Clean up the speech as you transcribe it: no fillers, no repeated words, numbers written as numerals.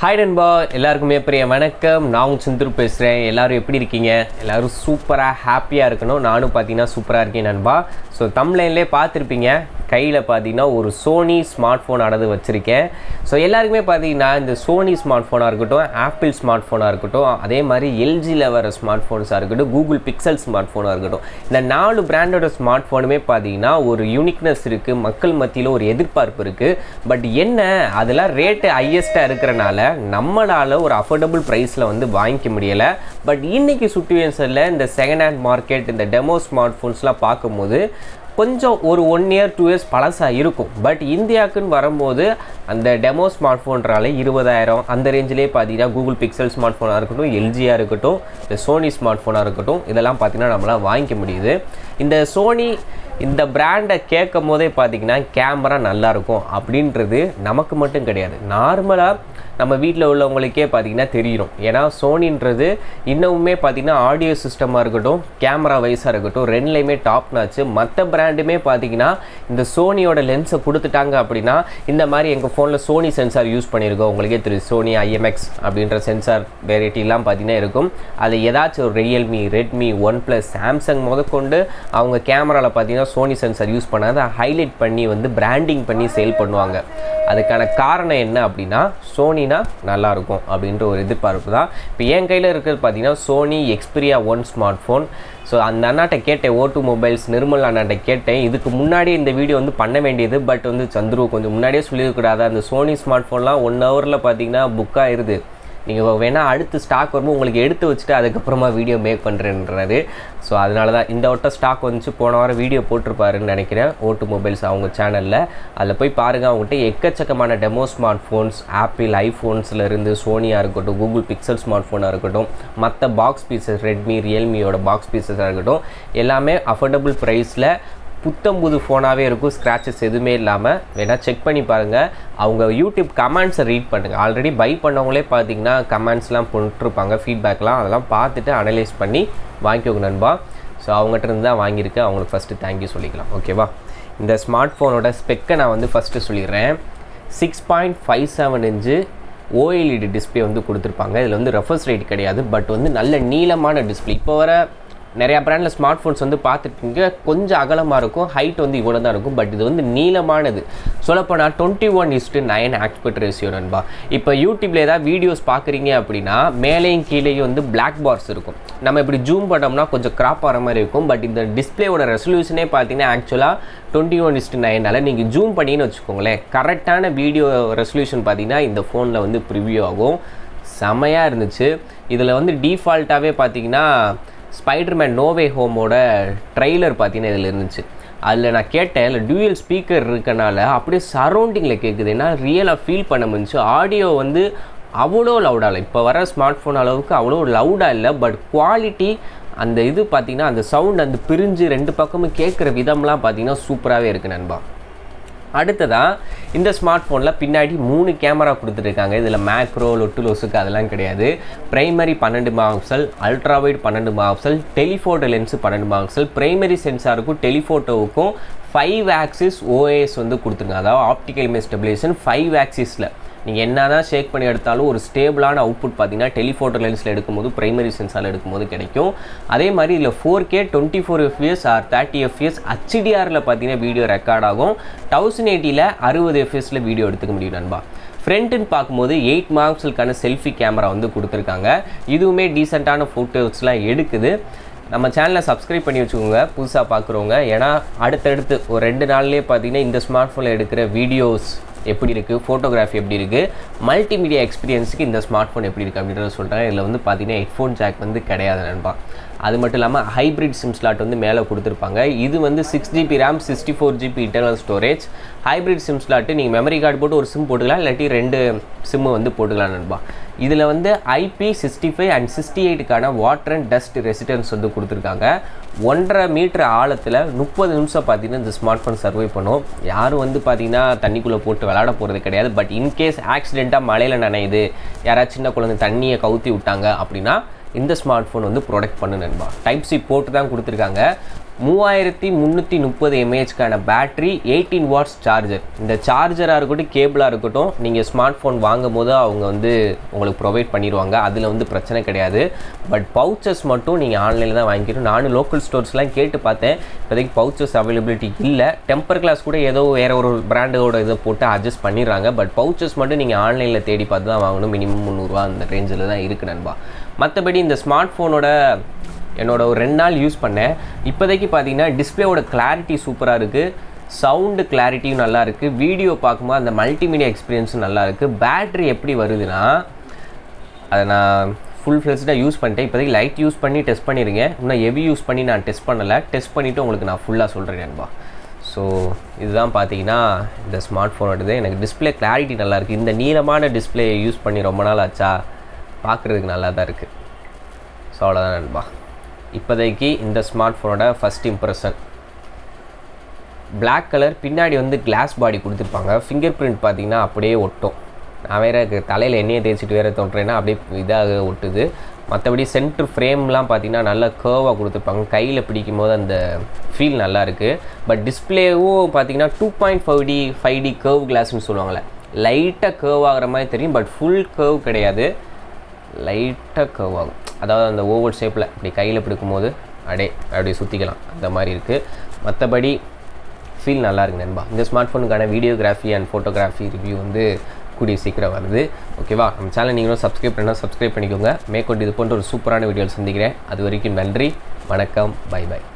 Hi நண்பா எல்லாருக்குமே பெரிய வணக்கம் நான் சுந்தர் பேசுறேன் எல்லாரும் எப்படி இருக்கீங்க எல்லாரும் சூப்பரா ஹாப்பியா இருக்கணும் நானும் பாத்தீனா சூப்பரா இருக்கேன் நண்பா சோ தம்ப்லைன்ல பாத்திருப்பீங்க கையில பாத்தீனா ஒரு Sony ஸ்மார்ட்போன் அடது வச்சிருக்கேன் சோ எல்லாருக்குமே பாத்தீனா இந்த Sony ஸ்மார்ட்போனா இருக்கட்டும் Apple ஸ்மார்ட்போனா இருக்கட்டும் அதே மாதிரி LG ல வர ஸ்மார்ட்போன்ஸா இருக்கட்டும் Google Pixel ஸ்மார்ட்போனா இருக்கட்டும் இந்த நாலு பிராண்டோட ஸ்மார்ட்போனுமே பாத்தீனா ஒரு யூனிக்னஸ் இருக்கு மக்கள் மத்தியில ஒரு எதிர்பார்ப்பு இருக்கு பட் என்ன அதெல்லாம் ரேட் ஹையஸ்டா இருக்கறனால நம்மளால ஒரு affordable price ல வந்து வாங்கிக்க முடியல பட் இன்னைக்கு சிச்சுவேஷன்ல இந்த செகண்ட் ஹேண்ட் மார்க்கெட் இந்த டெமோ ஸ்மார்ட்போன்ஸ்லாம் பாக்கும்போது கொஞ்சம் ஒரு 1 year 2 years பழசா இருக்கும் பட் இந்தியாக்குன்னு வரும்போது அந்த டெமோ ஸ்மார்ட்போன்றால 20000 அந்த ரேஞ்சிலே பாத்தீங்கன்னா Google Pixel ஸ்மார்ட்போனா இருக்கட்டும் LG ஆ இருக்கட்டும் இந்த Sony ஸ்மார்ட்போனா இருக்கட்டும் இதெல்லாம் பாத்தீங்கன்னா நம்மளால வாங்கிக்க முடியுது இந்த Sony இந்த பிராண்ட கேக்கும்போதே பாத்தீங்கன்னா கேமரா நல்லா இருக்கும் அப்படின்றது நமக்கு மட்டும் கிடையாது நார்மலா நம்ம வீட்ல உள்ளவங்களுக்கே பாத்தீங்கன்னா தெரியும் ஏனா Sonyன்றது இன்னுமே பாத்தீங்கன்னா ஆடியோ சிஸ்டமா இருக்கட்டும் கேமரா வைஸா இருக்கட்டும் ரெண்டுலயுமே டாப் நாட்ச் மத்த பிராண்டுமே பாத்தீங்கன்னா இந்த Sonyயோட லென்ஸை கொடுத்துட்டாங்க அப்படினா இந்த மாதிரி எங்க போன்ல Sony சென்சார் யூஸ் பண்ணிருக்கோம் உங்களுக்கே தெரியும் Sony IMX அப்படின்ற சென்சார் வேரியட்டிலாம் பாத்தீங்கன்னா இருக்கும் அது ஏதாச்சும் Realme Redmi OnePlus Samsung முதக்கொண்டு அவங்க கேமரால பாத்தீங்கன்னா Sony sensor use பண்ணாத highlight பண்ணி வந்து branding பண்ணி sale பண்ணுவாங்க அதுக்கான காரணம் என்ன அப்படினா Sonyனா நல்லா இருக்கும் அப்படின்ற ஒரு எதிர்பார்ப்பு தான் இப்போ என் கையில இருக்குது பாத்தீனா Sony Xperia 1 ஸ்மார்ட்போன் சோ அந்த அண்ணாட்ட கேட்டேன் O2 Mobiles நிர்மல் அண்ணாட்ட கேட்டேன் இதுக்கு முன்னாடி இந்த வீடியோ வந்து பண்ண வேண்டியது பட் வந்து சந்துரு கொஞ்சம் முன்னாடியே சொல்லிருக்க கூடாது அந்த Sony ஸ்மார்ட்போன்லாம் 1 ஹவர்ல பாத்தீங்கன்னா புக் ஆயிருது நீங்க வேணா அடுத்து ஸ்டாக் வரும்போது உங்களுக்கு எடுத்து வச்சிட்டு அதுக்கு அப்புறமா வீடியோ மேக் பண்றேன்றது சோ அதனால தான் இந்த வட்ட ஸ்டாக் வந்துச்சு போன வாரம் வீடியோ போட்டுருப்பாருன்னு நினைக்கிறேன் O2 Mobiles அவங்க சேனல்ல அதுல போய் பாருங்க அவங்கட்ட எக்கச்சக்கமான டெமோ ஸ்மார்ட்போன்ஸ் Apple iPhonesல இருந்து Sony ஆ இருக்கட்டும் Google Pixel ஸ்மார்ட்போனா இருக்கட்டும் மத்த பாக்ஸ் பீசஸ் Redmi Realme ஓட பாக்ஸ் பீசஸா இருக்கட்டும் எல்லாமே அஃபோர்டபிள் பிரைஸ்ல புத்தம் புது ஃபோனாவே இருக்கும் ஸ்கிராச்சஸ் எதுமே இல்லாம வேணா செக் பண்ணி பாருங்க அவங்க YouTube கமெண்ட்ஸ் ரீட் பண்ணுங்க ஆல்ரெடி பை பண்ணவங்களே பாத்தீங்கன்னா கமெண்ட்ஸ்லாம் போட்டுருப்பாங்க ஃபீட்பேக்லாம் அதெல்லாம் பார்த்துட்டு அனலைஸ் பண்ணி வாங்கிக்கோங்க நண்பா சோ அவங்கட்ட இருந்து தான் வாங்கி இருக்கேன் அவங்களுக்கு ஃபர்ஸ்ட் thank you சொல்லிக்கலாம் ஓகேவா இந்த ஸ்மார்ட்போனோட ஸ்பெக்க நான் வந்து ஃபர்ஸ்ட் சொல்லிறேன் 6.57 inch OLED display வந்து கொடுத்திருப்பாங்க இதுல வந்து ரெஃப்ரெஷ் ரேட் கிடையாது பட் வந்து நல்ல நீலமான display இப்போ வர நிறைய பிராண்ட்ல ஸ்மார்ட்போன்ஸ் வந்து பாத்துட்டீங்க கொஞ்சம் அகலமா இருக்கும் ஹைட் வந்து இவ்வளவு தான் இருக்கும் பட் இது வந்து நீலமானது சொல்லப்போனா 21:9 aspect ratio நண்பா இப்போ YouTubeல ஏதாவது வீடியோஸ் பாக்குறீங்க அப்படினா மேலேயும் கீழேயும் வந்து black bars இருக்கும் நம்ம இப்படி ஜூம் பண்ணோம்னா கொஞ்சம் கிராப் ஆற மாதிரி இருக்கும் பட் இந்த டிஸ்ப்ளேவோட ரெசல்யூஷனே பாத்தீங்கன்னா actually 21:9 ஆல நீங்க ஜூம் பண்ணினு வெச்சுக்கோங்களே கரெக்ட்டான வீடியோ ரெசல்யூஷன் பாத்தீங்கன்னா இந்த போன்ல வந்து preview ஆகும் சமையா இருந்துச்சு இதுல வந்து டிஃபால்ட்டாவே பாத்தீங்கன்னா Spider-Man No Way Home ஓட ட்ரைலர் பாத்தீனா இதுல இருந்துச்சு அதுல நான் கேட்டேன் இல்ல டூயல் ஸ்பீக்கர் இருக்கனால அப்படியே சரவுண்டிங்ல கேக்குதுனா ரியலா ஃபீல் பண்ண முடிஞ்சு ஆடியோ வந்து அவ்ளோ லவுடா இல்ல இப்ப வர ஸ்மார்ட்போன் அளவுக்கு அவ்ளோ லவுடா இல்ல பட் குவாலிட்டி அந்த இது பாத்தீனா அந்த சவுண்ட் அந்த பிரிஞ்சு ரெண்டு பக்கமும் கேக்குற விதம்லாம் பாத்தீனா சூப்பராவே இருக்கு நண்பா அடுத்ததா இந்த ஸ்மார்ட்போன்ல பின்னாடி 3 கேமரா கொடுத்திருக்காங்க இதுல மேக்ரோ லொட்டுலோஸ்க்கு அதெல்லாம் கிடையாது primary 12 megapixel ultra wide 12 megapixel telephoto lens 12 megapixel primary சென்சாருக்கும் டெலிஃபோட்டோவுக்கும் 5 ஆக்சிஸ் OIS வந்து கொடுத்திருக்காங்க அதாவது ஆப்டிகல் இமேஜ் ஸ்டெபிலைசேஷன் 5 ஆக்சிஸ்ல நீங்க என்னதான் ஷேக் பண்ணி எடுத்தாலும் ஒரு ஸ்டேபிளான அவுட்புட் பாத்தீங்கன்னா டெலிஃபோட்டோ லென்ஸ்ல எடுக்கும்போது பிரைமரி சென்சார்ல எடுக்கும்போது கிடைக்கும் அதே மாதிரி இதுல 4K 24 fps or 30 fps HDR ல பாத்தீங்கன்னா வீடியோ ரெக்கார்ட் ஆகும் 1080 ல 60 fps ல வீடியோ எடுத்துக்க முடியும் நண்பா ஃப்ரண்ட்ன்னு பாக்கும்போது 8 மெகாபிக்சலுக்கான செல்ஃபி கேமரா வந்து கொடுத்திருக்காங்க இதுவுமே டீசன்ட்டான போட்டோஸ்லாம் எடுக்குது நம்ம சேனலை சப்ஸ்கிரைப் பண்ணி வச்சுக்கோங்க புதுசா பாக்குறவங்க ஏனா அடுத்தடுத்து ஒரு 2 நாள்லயே பாத்தீங்கன்னா இந்த ஸ்மார்ட்போன்ல எடுக்கிற வீடியோஸ் எப்படி இருக்கு போட்டோகிராஃபி எப்படி இருக்கு மல்டிமீடியா எக்ஸ்பீரியன்ஸ்க்கு இந்த ஸ்மார்ட்போன் எப்படி இருக்கு அப்படின்றத சொல்றேன் இதுல வந்து பாத்தீங்கன்னா ஹெட்போன் ஜாக் வந்து கிடையாது நண்பா அது மட்டும் இல்லாம ஹைபிரிட் சிம் ஸ்லாட் வந்து மேலே கொடுத்திருப்பாங்க இது வந்து 6GB RAM 64GB internal storage hybrid SIM slot நீங்க மெமரி கார்டு போட்டு ஒரு சிம் போட்டுக்கலாம் இல்லட்டி 2 சிம் வந்து போட்டுக்கலாம் நண்பா இதுல வந்து IP65 and 68 கான வாட்டர் அண்ட் டஸ்ட் ரெசிஸ்டன்ஸ் வந்து கொடுத்திருக்காங்க 1.5 மீட்டர் ஆழத்துல 30 நிமிஷம் பாத்தீங்கன்னா இந்த ஸ்மார்ட்போன் சர்வை பண்ணும் யாரும் வந்து பாத்தீங்கன்னா தண்ணிக்குள்ள போட்டு விளையாட போறது கிடையாது பட் இன் கேஸ் ஆக்சிடென்ட்டா மழையில நனையுது யாராச்சும் சின்ன குழந்தை தண்ணியை கவுத்தி விட்டாங்க அப்படினா இந்த ஸ்மார்ட்போன் வந்து ப்ரொடெக்ட் பண்ணு நண்பா Type C போர்ட் தான் கொடுத்திருக்காங்க 3330 mAh கான பேட்டரி 18 வாட்ஸ் சார்ஜர் இந்த சார்ஜரா இருக்கட்டும் கேபிளா இருக்கட்டும் நீங்க ஸ்மார்ட் ஃபோன் வாங்கும்போது அவங்க வந்து உங்களுக்கு ப்ரொவைட் பண்ணிடுவாங்க அதுல வந்து பிரச்சனை கிடையாது பட் பவுச்சஸ் மட்டும் நீங்க ஆன்லைன்ல தான் வாங்கிக்கணும் நான் லோக்கல் ஸ்டோர்ஸ்லாம் கேட்டு பார்த்தேன் இப்போதைக்கு பவுச்சஸ் அவேலபிலிட்டி இல்ல டெம்பர் கிளாஸ் கூட ஏதோ வேற ஒரு பிராண்டோட இத போட்டு அட்ஜஸ்ட் பண்ணிடுறாங்க பட் பவுச்சஸ் மட்டும் நீங்க ஆன்லைன்ல தேடி பார்த்து தான் வாங்கணும் மினிமம் 300 ரூபாய் அந்த ரேஞ்சில தான் இருக்கு நண்பா மத்தபடி இந்த ஸ்மார்ட் ஃபோனோட என்னோட ஒரு 2 நாள் யூஸ் பண்ணேன் இப்போதைக்கு பாத்தீங்கன்னா டிஸ்ப்ளேயோட கிளாரிட்டி சூப்பரா இருக்கு சவுண்ட் கிளாரிட்டியும் நல்லா இருக்கு வீடியோ பாக்கும்போது அந்த மல்டிமீடியா எக்ஸ்பீரியன்ஸும் நல்லா இருக்கு பேட்டரி எப்படி வருதுனா அத நான் ஃபுல் ஃப்ளெஜ்டா யூஸ் பண்ணிட்டேன் இப்போதைக்கு லைட் யூஸ் பண்ணி டெஸ்ட் பண்ணிருங்க இன்னும் ஹெவி யூஸ் பண்ணி நான் டெஸ்ட் பண்ணல டெஸ்ட் பண்ணிட்டு உங்களுக்கு நான் ஃபுல்லா சொல்றேன் நண்பா சோ இதுதான் பாத்தீங்கன்னா இந்த ஸ்மார்ட் ஃபோனோடது எனக்கு டிஸ்ப்ளே கிளாரிட்டி நல்லா இருக்கு இந்த நீலமான டிஸ்ப்ளே யூஸ் பண்ணி ரொம்ப நாள் ஆச்சா பார்க்கிறதுக்கு நல்லா தான் இருக்கு சோ அவ்வளவுதான் நண்பா இப்போதைக்கு இந்த ஸ்மார்ட் ஃபோனோட ஃபர்ஸ்ட் இம்ப்ரெஷன் பிளாக் கலர் பின்னாடி வந்து கிளாஸ் பாடி கொடுத்துருப்பாங்க ஃபிங்கர் பிரிண்ட் பார்த்தீங்கன்னா அப்படியே ஒட்டும் நான் வேறு தலையில் எண்ணெயை தேய்ச்சிட்டு வேறு தொட்டுறேன்னா அப்படியே இதாக ஒட்டுது மற்றபடி சென்டர் ஃப்ரேம்லாம் பார்த்தீங்கன்னா நல்லா கர்வாக கொடுத்துருப்பாங்க கையில் பிடிக்கும் போது அந்த ஃபீல் நல்லாயிருக்கு பட் டிஸ்பிளேவும் பார்த்தீங்கன்னா 2.5D கர்வ் கிளாஸ்ன்னு சொல்லுவாங்கள்ல லைட்டாக கர்வ் ஆகிற மாதிரி தெரியும் பட் ஃபுல் கர்வ் கிடையாது லைட்டாக கர்வ் ஆகும் அதாவது அந்த ஓவல் ஷேப்பில் இப்படி கையில் பிடிக்கும்போது அப்படியே சுற்றிக்கலாம் அந்த மாதிரி இருக்குது மற்றபடி ஃபீல் நல்லாயிருக்கு நண்பா இந்த ஸ்மார்ட் ஃபோனுக்கான வீடியோகிராஃபி அண்ட் ஃபோட்டோகிராஃபி ரிவ்யூ வந்து கூடிய சீக்கிரம் வருது ஓகேவா நம்ம சேனல் நீங்களும் சப்ஸ்கிரைப் பண்ணால் சப்ஸ்கிரைப் பண்ணிக்கோங்க மேற்கொண்டு இது போன்ற ஒரு சூப்பரான வீடியோவில் சந்திக்கிறேன் அது வரைக்கும் நன்றி வணக்கம் பை பாய்